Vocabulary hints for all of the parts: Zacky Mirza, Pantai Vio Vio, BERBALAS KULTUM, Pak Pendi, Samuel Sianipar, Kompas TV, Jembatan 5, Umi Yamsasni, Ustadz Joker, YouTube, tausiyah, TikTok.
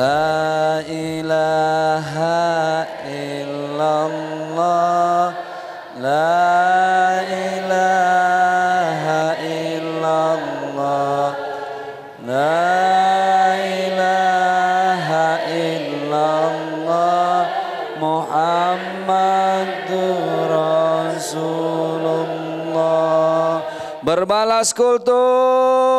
La ilaha illallah, la ilaha illallah, la ilaha illallah, Muhammadur Rasulullah. Berbalas kultum.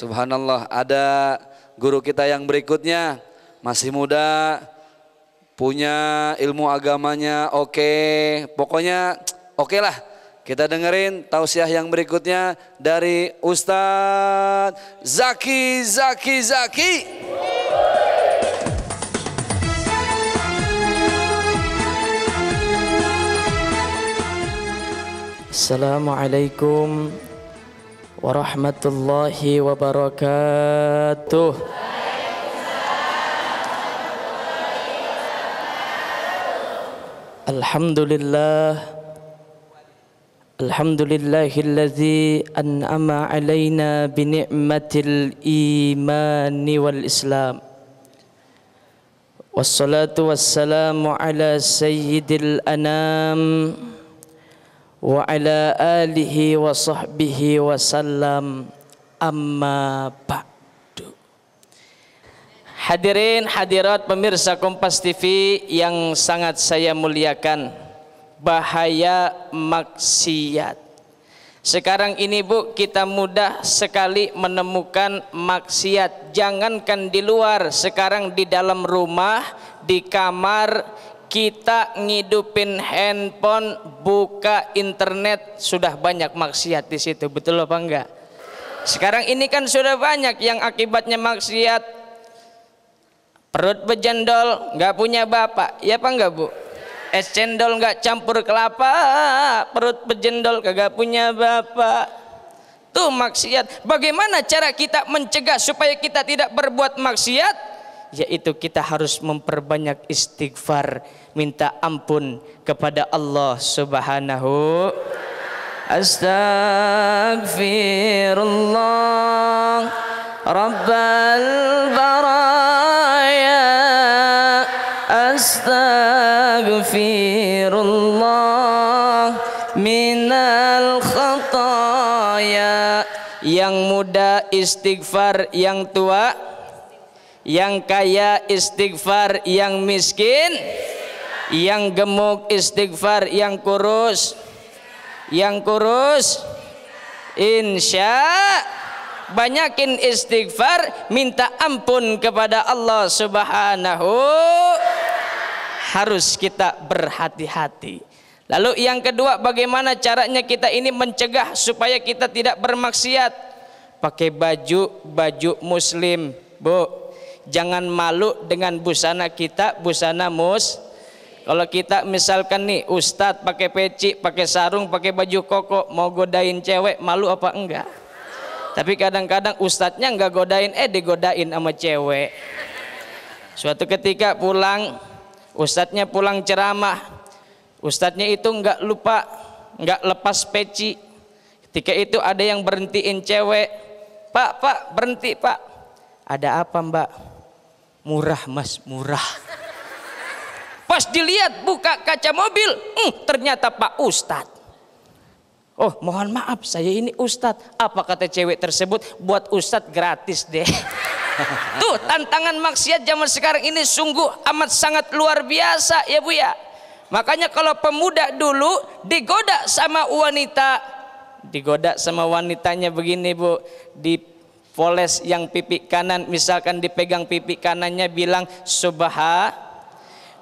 Subhanallah, ada guru kita yang berikutnya masih muda, punya ilmu agamanya oke, pokoknya oke lah. Kita dengerin tausiah yang berikutnya dari Ustadz Zaki. Assalamualaikum warahmatullahi wabarakatuh. Alhamdulillah, alhamdulillahillazi an'ama alaina bi ni'matil imani wal islam. Wassalatu wassalamu ala sayyidil anam wa ala alihi wa sahbihi wa sallam, amma ba'du. Hadirin hadirat pemirsa Kompas TV yang sangat saya muliakan, bahaya maksiat. Sekarang ini Bu, kita mudah sekali menemukan maksiat. Jangankan di luar, sekarang di dalam rumah, di kamar, kita ngidupin handphone, buka internet, sudah banyak maksiat di situ, betul apa enggak? Sekarang ini kan sudah banyak yang akibatnya maksiat, perut bejendol, nggak punya bapak, ya apa enggak Bu? Es cendol nggak campur kelapa, perut bejendol kagak punya bapak. Tuh maksiat. Bagaimana cara kita mencegah supaya kita tidak berbuat maksiat? Yaitu kita harus memperbanyak istighfar, minta ampun kepada Allah Subhanahu. Astaghfirullah Rabbal baraya, astaghfirullah minal khataya. Yang muda istighfar yang tua, yang kaya istighfar yang miskin, yang gemuk istighfar yang kurus, insya banyakin istighfar, minta ampun kepada Allah Subhanahu. Harus kita berhati-hati. Lalu yang kedua, bagaimana caranya kita ini mencegah supaya kita tidak bermaksiat? Pakai baju muslim Bu. Jangan malu dengan busana kita, busana muslim. Kalau kita misalkan nih Ustadz pakai peci, pakai sarung, pakai baju koko, mau godain cewek, malu apa enggak? Tapi kadang-kadang Ustadznya enggak godain, digodain sama cewek. Suatu ketika pulang, Ustadznya pulang ceramah, Ustadznya itu enggak lupa, enggak lepas peci. Ketika itu ada yang berhentiin cewek, Pak, berhenti Pak. Ada apa Mbak? Murah Mas, murah. Pas dilihat buka kaca mobil, ternyata Pak Ustadz. Oh mohon maaf, saya ini Ustadz. Apa kata cewek tersebut? Buat Ustadz gratis deh. Tuh tantangan maksiat zaman sekarang ini sungguh amat sangat luar biasa ya Bu ya. Makanya kalau pemuda dulu digoda sama wanita, digoda sama wanitanya begini Bu, dipoles yang pipi kanan, misalkan dipegang pipi kanannya bilang subha,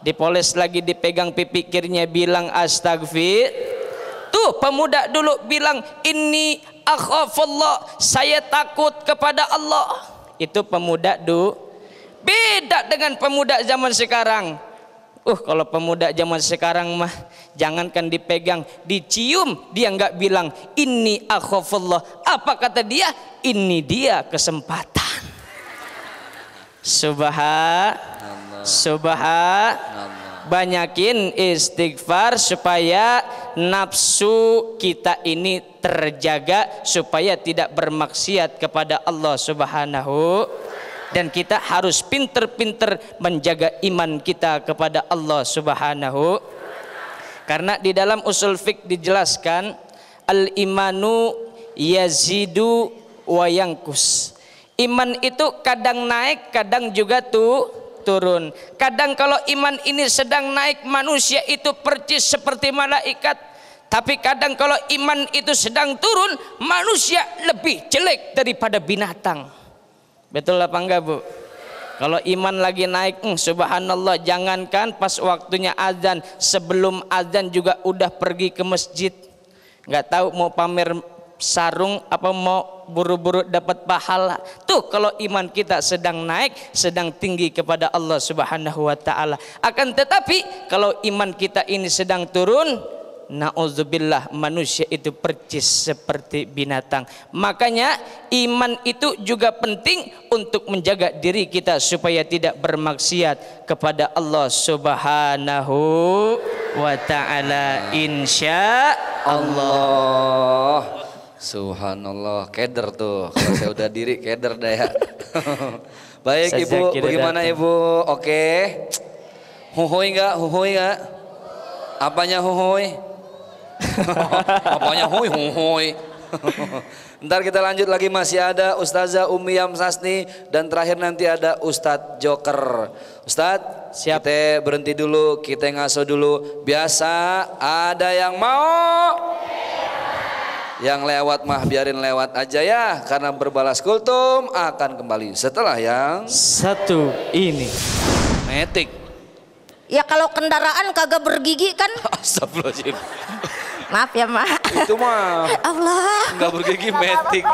dipoles lagi dipegang pipi kirinya bilang astagfir. Tuh pemuda dulu bilang inni akhafullah, saya takut kepada Allah. Itu pemuda dulu. Beda dengan pemuda zaman sekarang. Kalau pemuda zaman sekarang mah jangankan dipegang, dicium dia nggak bilang inni akhafullah. Apa kata dia? Ini dia kesempatan. Subhanallah. banyakin istighfar supaya nafsu kita ini terjaga, supaya tidak bermaksiat kepada Allah Subhanahu. Dan kita harus pinter-pinter menjaga iman kita kepada Allah Subhanahu. Karena di dalam usul fiqh dijelaskan al-imanu yazidu wa yangkus. Iman itu kadang naik, kadang juga turun. Kadang kalau iman ini sedang naik, manusia itu percis seperti malaikat. Tapi kadang kalau iman itu sedang turun, manusia lebih jelek daripada binatang. Betul apa enggak, Bu? Kalau iman lagi naik, subhanallah, jangankan pas waktunya azan, sebelum azan juga udah pergi ke masjid. Enggak tahu mau pamer sarung apa mau buru-buru dapat pahala. Tuh kalau iman kita sedang naik, sedang tinggi kepada Allah Subhanahu wa taala. Akan tetapi kalau iman kita ini sedang turun, na'udzubillah, manusia itu percis seperti binatang. Makanya iman itu juga penting untuk menjaga diri kita supaya tidak bermaksiat kepada Allah Subhanahu wa ta'ala. Insya Allah. Subhanallah, keder tuh. Kalau saya udah diri keder dah ya. Baik Ustadz Ibu, Zaki bagaimana datang. Ibu? Oke. Huhui enggak? Huhui enggak? Apanya huhui? Apanya hui hui. Ntar kita lanjut lagi, masih ada Ustadzah Umi Yamsasni dan terakhir nanti ada Ustadz Joker. Ustadz, siap. Kita berhenti dulu, kita ngaso dulu. Biasa ada yang mau, yang lewat mah biarin lewat aja ya, karena berbalas kultum akan kembali setelah yang satu ini. Metik. Ya kalau kendaraan kagak bergigi kan? Astagfirullahaladzim. Maaf ya, Ma. Itu mah. Allah. Enggak bergigi metik.